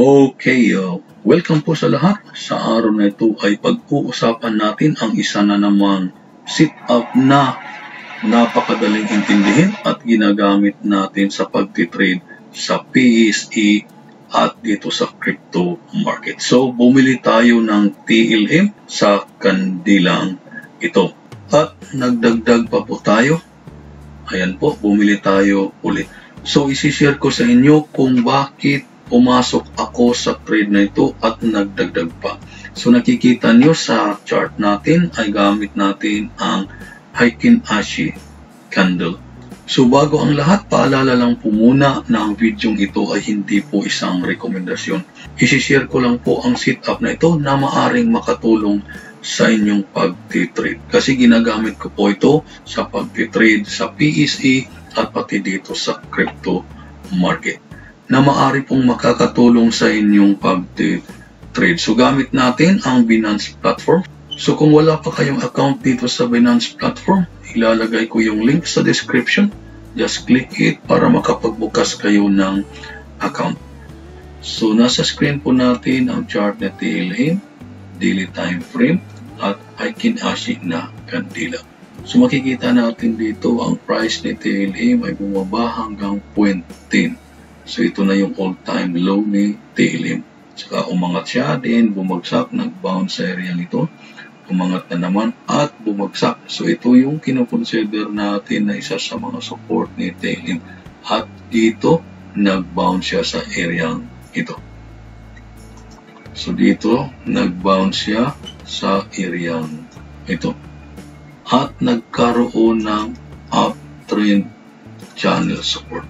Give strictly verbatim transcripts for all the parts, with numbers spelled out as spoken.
Okay, uh, welcome po sa lahat. Sa araw na ito ay pag-uusapan natin ang isa na namang sit-up na napakadaling intindihin at ginagamit natin sa pagtitrade sa P S E at dito sa crypto market. So, bumili tayo ng T L M sa kandilang ito. At nagdagdag pa po tayo. Ayan po, bumili tayo ulit. So, isishare ko sa inyo kung bakit pumasok ako sa trade na ito at nagdagdag pa. So, nakikita nyo sa chart natin ay gamit natin ang Heikin Ashi candle. So, bago ang lahat, paalala lang po muna na ang video ito ay hindi po isang rekomendasyon. Isishare ko lang po ang sit-up na ito na maaring makatulong sa inyong pag-trade. Kasi ginagamit ko po ito sa pag-trade sa P S E at pati dito sa crypto market, na maaari pong makakatulong sa inyong pag-trade. So, gamit natin ang Binance platform. So, kung wala pa kayong account dito sa Binance platform, ilalagay ko yung link sa description. Just click it para makapagbukas kayo ng account. So, nasa screen po natin ang chart na T L M, daily time frame, at Heikin Ashi na kandila. So, makikita natin dito ang price ni T L M ay bumaba hanggang zero point one zero. So, ito na yung all-time low ni T L M. Saka umangat siya din, bumagsak, nag-bounce sa area nito. Umangat na naman at bumagsak. So, ito yung kinoconsider natin na isa sa mga support ni T L M. At dito, nag-bounce siya sa area ito. So, dito, nag-bounce siya sa area ito. At nagkaroon ng uptrend channel support.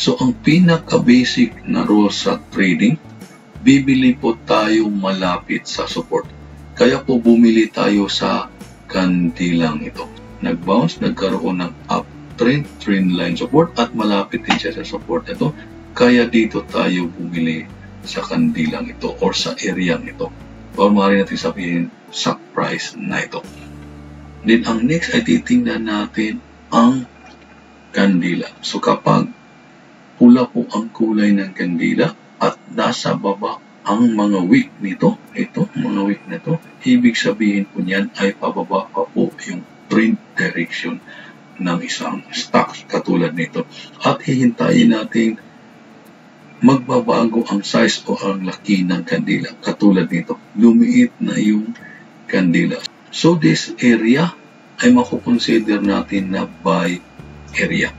So, ang pinaka-basic na rule sa trading, bibili po tayo malapit sa support. Kaya po bumili tayo sa kandilang ito. Nag-bounce, nagkaroon ng uptrend, trend line support, at malapit din siya sa support ito. Kaya dito tayo bumili sa kandilang ito or sa area nito. Or maaari natin sabihin sa price na ito. Then, ang next ay titingnan natin ang kandila. So, kapag pula po ang kulay ng kandila at nasa baba ang mga wick nito, ito, mga wick na ito, ibig sabihin po niyan ay pababa pa po yung trend direction ng isang stock katulad nito. At hihintayin natin magbabago ang size o ang laki ng kandila katulad nito. Lumiit na yung kandila. So, this area ay makukonsider natin na buy area.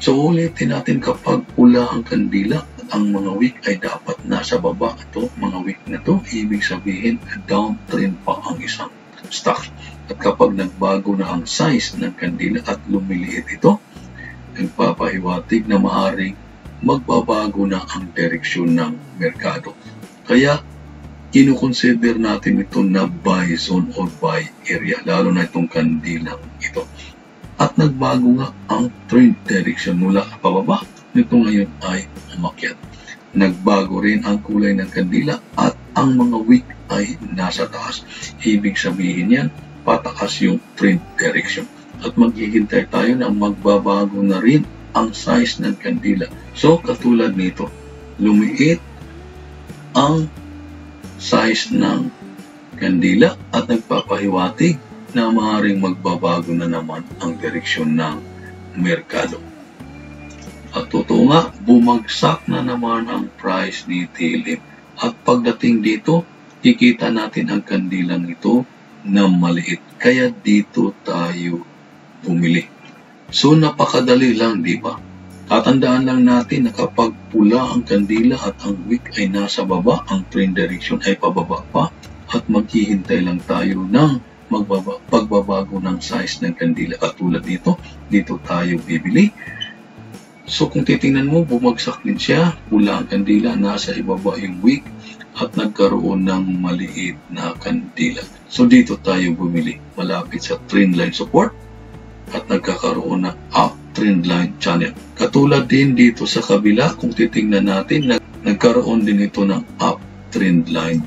So, ulitin natin kapag pula ang kandila at ang mga wick ay dapat nasa baba ito, mga wick na ito, ibig sabihin downtrend pa ang isang stock. At kapag nagbago na ang size ng kandila at lumiliit ito, nagpapahiwatig na maaaring magbabago na ang direksyon ng merkado. Kaya, kinukonsider natin ito na buy zone or buy area, lalo na itong kandilang ito. At nagbago nga ang trend direction mula pababa nito ngayon ay umakyat. Nagbago rin ang kulay ng kandila at ang mga wick ay nasa taas. Ibig sabihin yan, pataas yung trend direction. At maghihintay tayo na magbabago na rin ang size ng kandila. So, katulad nito, lumiit ang size ng kandila at nagpapahiwatig na maaaring magbabago na naman ang direksyon ng merkado. At totoo nga, bumagsak na naman ang price ni T L M. At pagdating dito, kikita natin ang kandilang ito na maliit. Kaya dito tayo bumili. So, napakadali lang, di ba? Tatandaan lang natin na kapag pula ang kandila at ang wick ay nasa baba, ang trend direction ay pababa pa at maghihintay lang tayo ng Magbaba, pagbabago ng size ng kandila. Katulad dito, dito tayo bibili. So, kung titingnan mo, bumagsak din siya. Pula ang kandila, nasa ibaba yung wick at nagkaroon ng maliit na kandila. So, dito tayo bumili. Malapit sa trend line support at nagkakaroon ng up trend line channel. Katulad din dito sa kabila, kung titingnan natin, nag nagkaroon din ito ng up trend line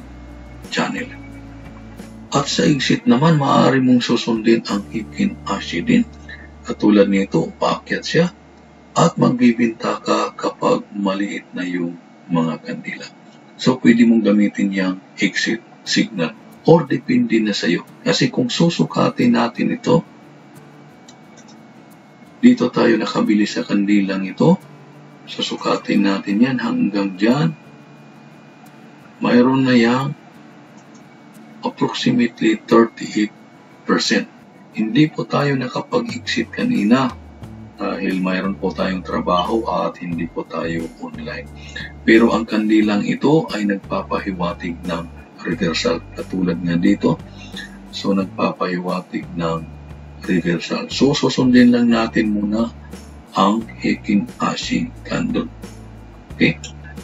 channel. At sa exit naman, maaari mong susundin ang Heikin Ashi din. Katulad nito, paakyat siya at magbibinta ka kapag maliit na yung mga kandila. So, pwede mong gamitin yung exit signal or depende na sa'yo. Kasi kung susukatin natin ito, dito tayo nakabili sa kandilang ito. Susukatin natin yan hanggang dyan. Mayroon na yung approximately thirty-eight percent. Hindi po tayo nakapag-exit kanina dahil mayroon po tayong trabaho at hindi po tayo online. Pero ang kandilang ito ay nagpapahiwatig ng reversal. Katulad nga dito, so nagpapahiwatig ng reversal. So susundin lang natin muna ang Heikin Ashi candle. Okay?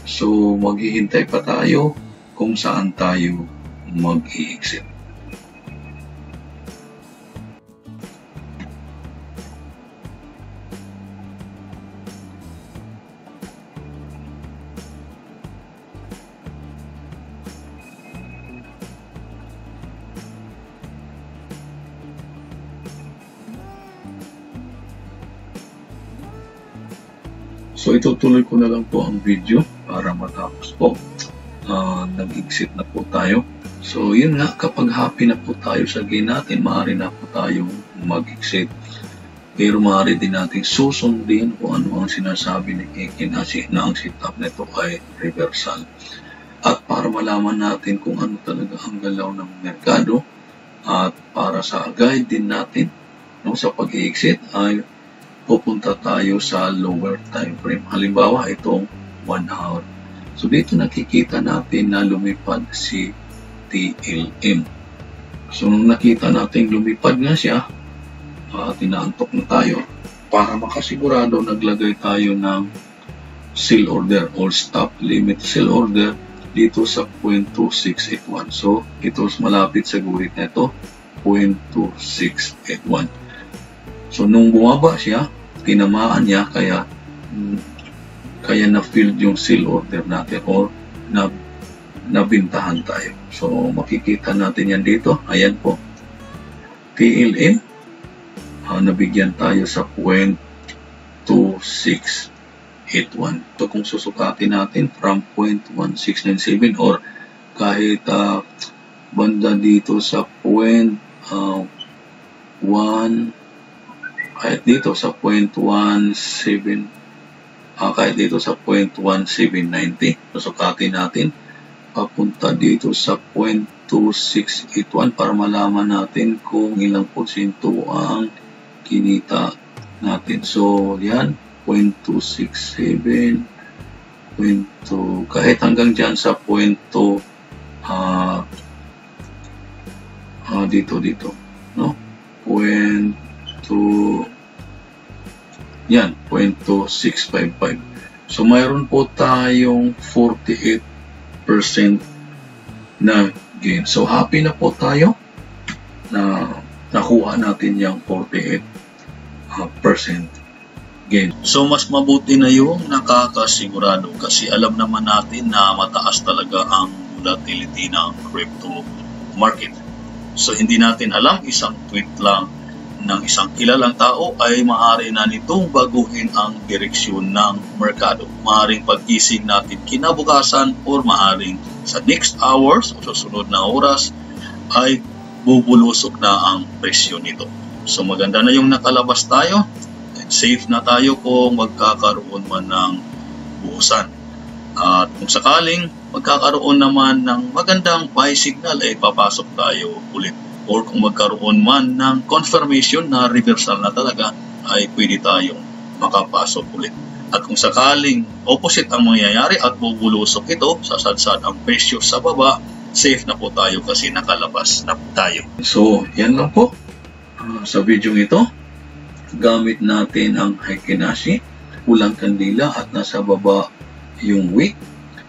So maghihintay pa tayo kung saan tayo mag-i-exit. So itutuloy ko na lang po ang video para matapos po. Uh, nag-exit na po tayo. So yun nga, kapag happy na po tayo sa gain natin, maaari na po tayong mag-exit. Pero maaari din natin susundin kung ano ang sinasabi ni Heikin Ashi na ang setup nito ay reversal. At para malaman natin kung ano talaga ang galaw ng merkado at para sa guide din natin no, sa pag-exit ay pupunta tayo sa lower time frame. Halimbawa, itong one hour. So, dito nakikita natin na lumipad si T L M. So, nung nakita natin lumipad nga siya, uh, tinaantok na tayo. Para makasigurado, naglagay tayo ng sell order or stop limit sell order dito sa zero point two six eight one. So, ito malapit sa guhit na ito, zero point two six eight one. So, nung bumaba siya, tinamaan niya kaya kaya na-filled yung sell order natin or na nabintahan tayo. So, makikita natin yan dito. Ayan po. T L M. Uh, nabigyan tayo sa zero point two six eight one. So, kung susukatin natin from zero point one six nine seven or kahit uh, banda dito sa point one uh, kahit dito sa zero point one seven, uh, kahit dito sa zero point one seven nine zero, susukatin natin papunta dito sa zero point two six eight one para malaman natin kung ilang porsyento ang kinita natin. So yan, zero point two six seven, zero point two, kahit hanggang dyan sa zero point two uh, uh, dito dito no, zero point two So, yan, zero point two six five five. So, mayroon po tayong forty-eight percent na gain. So, happy na po tayo na nakuha natin yung forty-eight percent gain. So, mas mabuti na yung nakakasigurado kasi alam naman natin na mataas talaga ang volatility ng crypto market. So, hindi natin alam, isang tweet lang ng isang kilalang tao ay maaari na nitong baguhin ang direksyon ng merkado. Maaring pag-ising natin kinabukasan o maaring sa next hours o susunod na oras ay bubulusok na ang presyo nito. So maganda na yung nakalabas tayo and safe na tayo kung magkakaroon man ng buhusan. At kung sakaling magkakaroon naman ng magandang buy signal ay papasok tayo ulit. Or kung magkaroon man ng confirmation na reversal na talaga, ay pwede tayong makapasok ulit. At kung sakaling opposite ang mangyayari at bubulusok ito, sasadsad ang presyo sa baba, safe na po tayo kasi nakalabas na tayo. So, yan lang po. Uh, sa video ito, gamit natin ang Heikin Ashi, pulang kandila at nasa baba yung wick.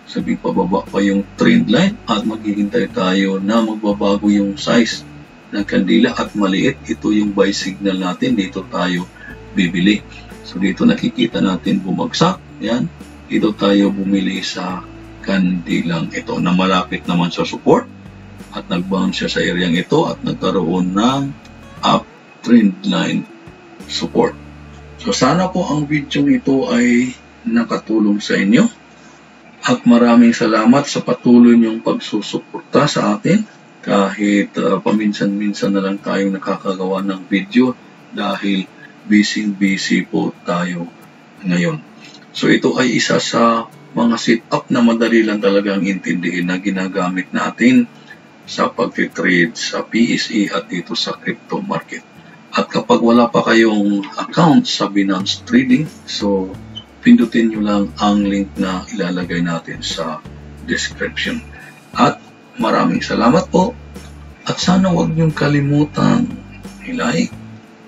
Sabi pababa pa yung trend line at maghihintay tayo na magbabago yung size ng kandila at maliit, ito yung buy signal natin, dito tayo bibili. So dito nakikita natin bumagsak, yan, dito tayo bumili sa kandilang ito na malapit naman sa support at nag-bounce siya sa areang ito at nagkaroon ng uptrend line support. So sana po ang video ito ay nakatulong sa inyo At maraming salamat sa patuloy niyong pagsusuporta sa atin. Kahit uh, paminsan-minsan na lang tayong nakakagawa ng video dahil busy-busy po tayo ngayon. So ito ay isa sa mga setup na madali lang talagang intindihin na ginagamit natin sa pag-trade sa P S E at dito sa crypto market. At kapag wala pa kayong account sa Binance Trading, so pindutin nyo lang ang link na ilalagay natin sa description. At maraming salamat po at sana huwag niyong kalimutan i-like,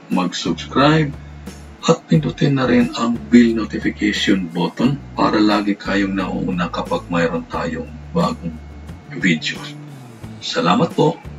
mag-subscribe at pindutin na rin ang bell notification button para lagi kayong nauuna kapag mayroon tayong bagong videos. Salamat po!